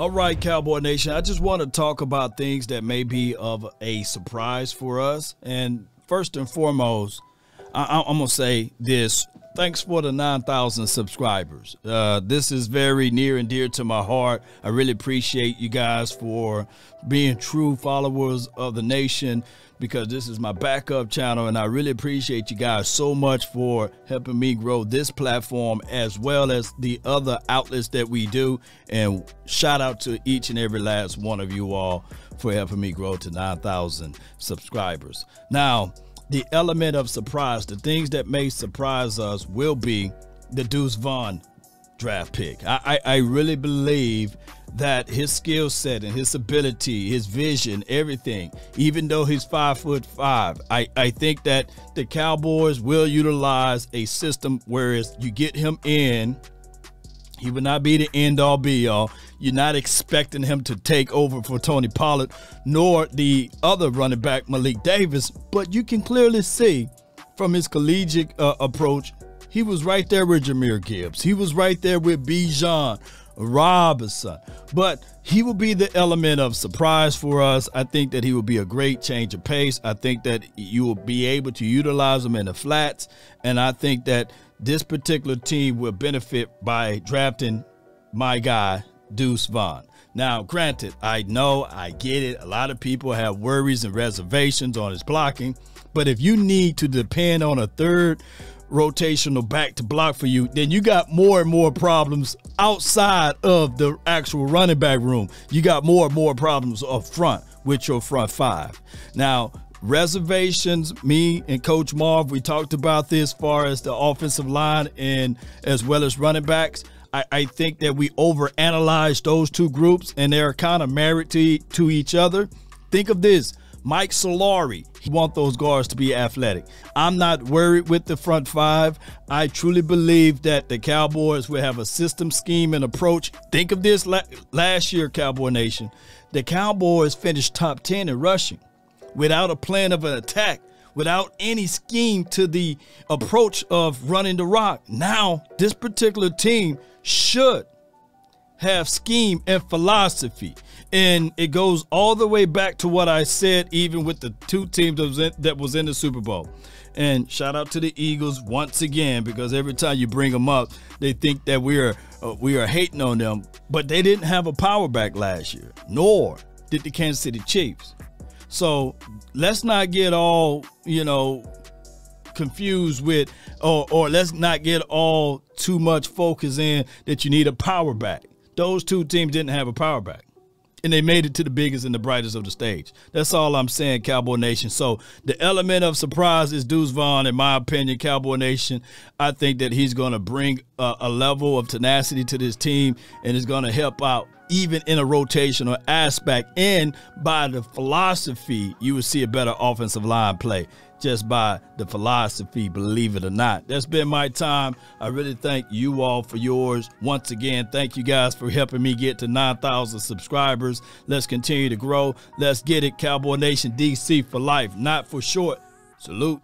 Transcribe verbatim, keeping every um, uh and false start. All right, Cowboy Nation, I just want to talk about things that may be of a surprise for us. And first and foremost, I, I'm going to say this. Thanks for the nine thousand subscribers. Uh, this is very near and dear to my heart. I really appreciate you guys for being true followers of the nation, because this is my backup channel, and I really appreciate you guys so much for helping me grow this platform as well as the other outlets that we do. And shout out to each and every last one of you all for helping me grow to nine thousand subscribers. Now, the element of surprise, the things that may surprise us, will be the Deuce Vaughn draft pick. I, I, I really believe that his skill set and his ability, his vision, everything, even though he's five foot five, I, I think that the Cowboys will utilize a system whereas you get him in. He will not be the end-all be-all. You're not expecting him to take over for Tony Pollard, nor the other running back, Malik Davis. But you can clearly see from his collegiate uh, approach, he was right there with Jameer Gibbs. He was right there with Bijan Robinson. But he will be the element of surprise for us. I think that he will be a great change of pace. I think that you will be able to utilize him in the flats. And I think that this particular team will benefit by drafting my guy, Deuce Vaughn. Now, granted, I know, I get it. A lot of people have worries and reservations on his blocking. But if you need to depend on a third rotational back to block for you, then you got more and more problems outside of the actual running back room. You got more and more problems up front with your front five. Now, reservations, me and Coach Marv, we talked about this as far as the offensive line and as well as running backs. I, I think that we overanalyzed those two groups, and they're kind of married to, to each other. Think of this. Mike Solari, he wants those guards to be athletic. I'm not worried with the front five. I truly believe that the Cowboys will have a system, scheme, and approach. Think of this last year, Cowboy Nation. The Cowboys finished top ten in rushing without a plan of an attack, without any scheme to the approach of running the rock. Now, this particular team should have scheme and philosophy. And it goes all the way back to what I said, even with the two teams that was in, that was in the Super Bowl. And shout out to the Eagles once again, because every time you bring them up, they think that we are, uh, we are hating on them. But they didn't have a power back last year, nor did the Kansas City Chiefs. So let's not get all, you know, confused with, or, or let's not get all too much focus in that you need a power back. Those two teams didn't have a power back, and they made it to the biggest and the brightest of the stage. That's all I'm saying, Cowboy Nation. So the element of surprise is Deuce Vaughn, in my opinion, Cowboy Nation. I think that he's going to bring a, a level of tenacity to this team, and is going to help out even in a rotational aspect. And by the philosophy, you will see a better offensive line play just by the philosophy, believe it or not. That's been my time. I really thank you all for yours. Once again, thank you guys for helping me get to nine thousand subscribers. Let's continue to grow. Let's get it, Cowboy Nation. D C for life, not for short. Salute.